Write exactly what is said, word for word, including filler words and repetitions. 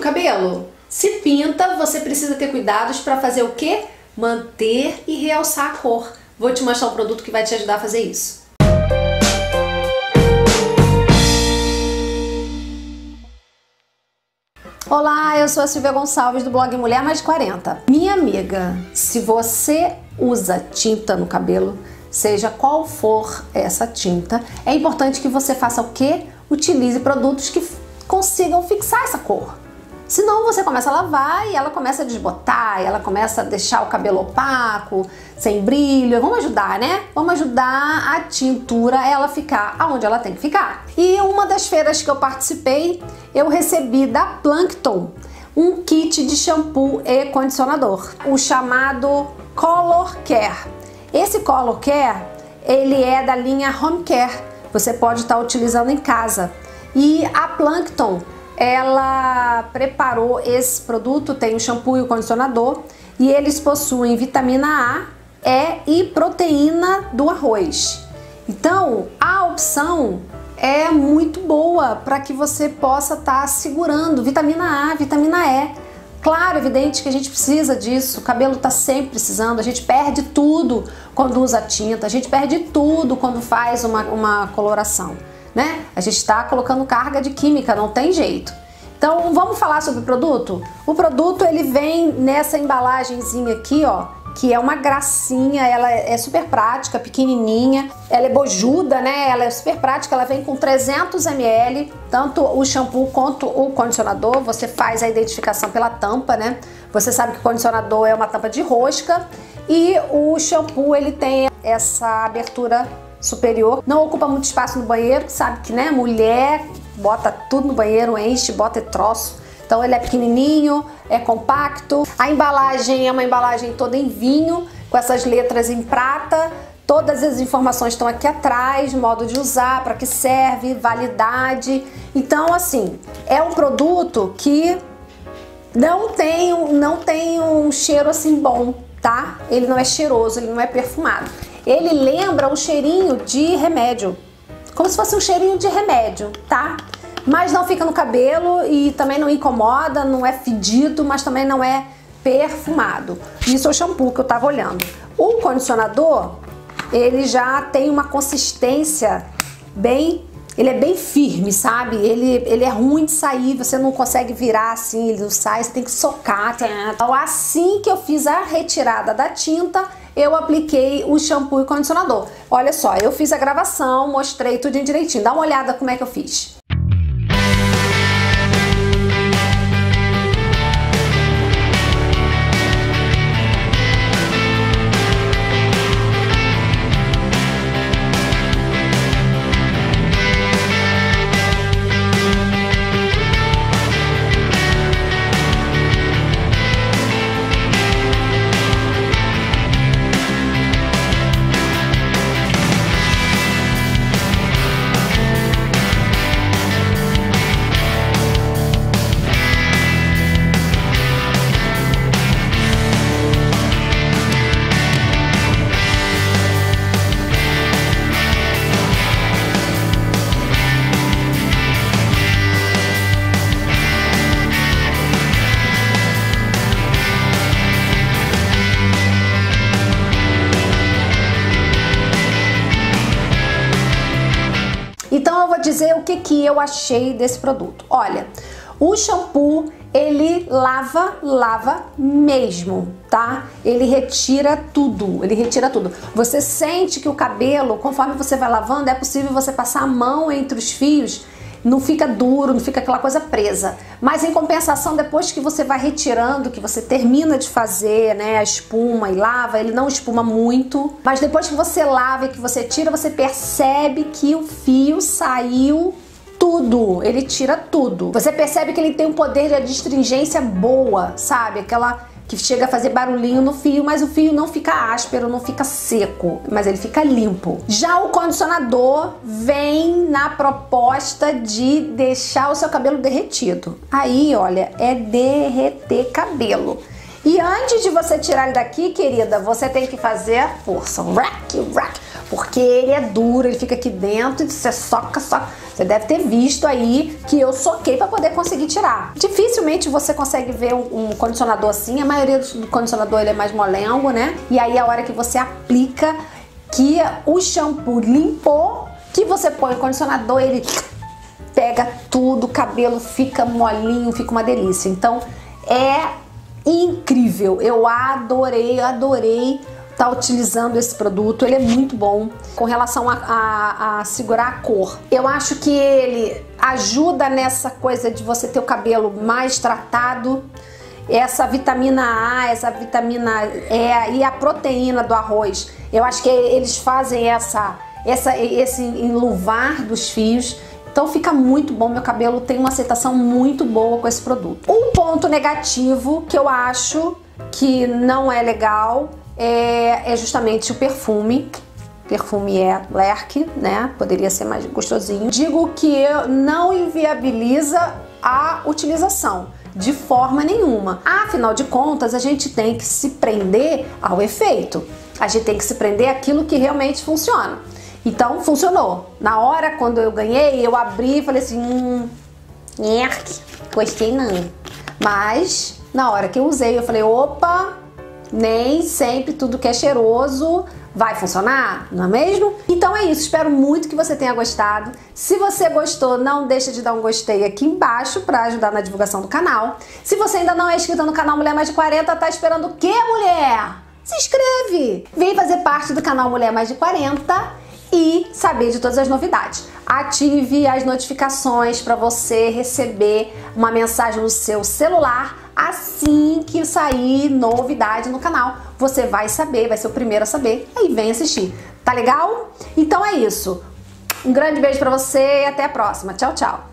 o cabelo? Se pinta, você precisa ter cuidados para fazer o quê? Manter e realçar a cor. Vou te mostrar um produto que vai te ajudar a fazer isso. Olá, eu sou a Silvia Gonçalves do blog Mulher Mais de quarenta. Minha amiga, se você usa tinta no cabelo, seja qual for essa tinta, é importante que você faça o quê? Utilize produtos que consigam fixar essa cor. Senão você começa a lavar e ela começa a desbotar, e ela começa a deixar o cabelo opaco, sem brilho. Vamos ajudar, né? Vamos ajudar a tintura a ela ficar aonde ela tem que ficar. E uma das feiras que eu participei, eu recebi da Plancton um kit de shampoo e condicionador, o chamado Color Care. Esse Color Care, ele é da linha Home Care. Você pode estar utilizando em casa. E a Plancton, ela preparou esse produto, tem o shampoo e o condicionador, e eles possuem vitamina A, E e proteína do arroz. Então, a opção é muito boa para que você possa estar segurando vitamina A, vitamina E. Claro, evidente que a gente precisa disso, o cabelo está sempre precisando, a gente perde tudo quando usa tinta, a gente perde tudo quando faz uma, uma coloração. Né? A gente está colocando carga de química, não tem jeito. Então vamos falar sobre o produto? O produto ele vem nessa embalagenzinha aqui, ó, que é uma gracinha, ela é super prática, pequenininha, ela é bojuda, né? Ela é super prática, ela vem com trezentos mililitros, tanto o shampoo quanto o condicionador. Você faz a identificação pela tampa, né? Você sabe que o condicionador é uma tampa de rosca e o shampoo ele tem essa abertura superior, não ocupa muito espaço no banheiro, sabe que, né, mulher bota tudo no banheiro, enche, bota e troço. Então ele é pequenininho, é compacto. A embalagem é uma embalagem toda em vinho, com essas letras em prata. Todas as informações estão aqui atrás, modo de usar, para que serve, validade. Então, assim, é um produto que não tem, não tem um cheiro assim bom, tá? Ele não é cheiroso, ele não é perfumado. Ele lembra um cheirinho de remédio, como se fosse um cheirinho de remédio, tá? Mas não fica no cabelo e também não incomoda, não é fedido, mas também não é perfumado. Isso é o shampoo que eu tava olhando. O condicionador, ele já tem uma consistência bem... Ele é bem firme, sabe? Ele, ele é ruim de sair, você não consegue virar assim, ele não sai, você tem que socar. Então, assim que eu fiz a retirada da tinta, eu apliquei o shampoo e condicionador. Olha só, eu fiz a gravação, mostrei tudo direitinho. Dá uma olhada como é que eu fiz. Então eu vou dizer o que, que eu achei desse produto. Olha, o shampoo, ele lava, lava mesmo, tá? Ele retira tudo, ele retira tudo. Você sente que o cabelo, conforme você vai lavando, é possível você passar a mão entre os fios, não fica duro, não fica aquela coisa presa. Mas em compensação, depois que você vai retirando, que você termina de fazer, né, a espuma e lava, ele não espuma muito. Mas depois que você lava e que você tira, você percebe que o fio saiu tudo. Ele tira tudo. Você percebe que ele tem um poder de adstringência boa, sabe? Aquela que chega a fazer barulhinho no fio, mas o fio não fica áspero, não fica seco, mas ele fica limpo. Já o condicionador vem na proposta de deixar o seu cabelo derretido. Aí, olha, é derreter cabelo. E antes de você tirar ele daqui, querida, você tem que fazer a força. Rack, rack. porque ele é duro, ele fica aqui dentro e você soca, soca. Você deve ter visto aí que eu soquei para poder conseguir tirar. Dificilmente você consegue ver um, um condicionador assim, a maioria do condicionador ele é mais molengo, né? E aí a hora que você aplica, que o shampoo limpou, que você põe o condicionador, ele pega tudo, o cabelo fica molinho, fica uma delícia. Então é incrível, eu adorei, eu adorei tá utilizando esse produto, ele é muito bom. Com relação a, a, a segurar a cor, eu acho que ele ajuda nessa coisa de você ter o cabelo mais tratado. Essa vitamina A, essa vitamina E e a proteína do arroz, eu acho que eles fazem essa, essa, esse enluvar dos fios. Então fica muito bom, meu cabelo tem uma aceitação muito boa com esse produto. Um ponto negativo que eu acho que não é legal é, é justamente o perfume. Perfume é Lerk, né? Poderia ser mais gostosinho. Digo que não inviabiliza a utilização de forma nenhuma. Afinal de contas, a gente tem que se prender ao efeito. A gente tem que se prender àquilo que realmente funciona. Então funcionou. Na hora, quando eu ganhei, eu abri e falei assim, hum, Lerk, gostei não. Mas na hora que eu usei, eu falei, opa, nem sempre tudo que é cheiroso vai funcionar, não é mesmo? Então é isso, espero muito que você tenha gostado. Se você gostou, não deixa de dar um gostei aqui embaixo para ajudar na divulgação do canal. Se você ainda não é inscrito no canal Mulher Mais de quarenta, tá esperando o quê, mulher? Se inscreve! Vem fazer parte do canal Mulher Mais de quarenta e saber de todas as novidades. Ative as notificações para você receber uma mensagem no seu celular assim que sair novidade no canal. Você vai saber, vai ser o primeiro a saber, aí vem assistir. Tá legal? Então é isso. Um grande beijo para você e até a próxima. Tchau, tchau.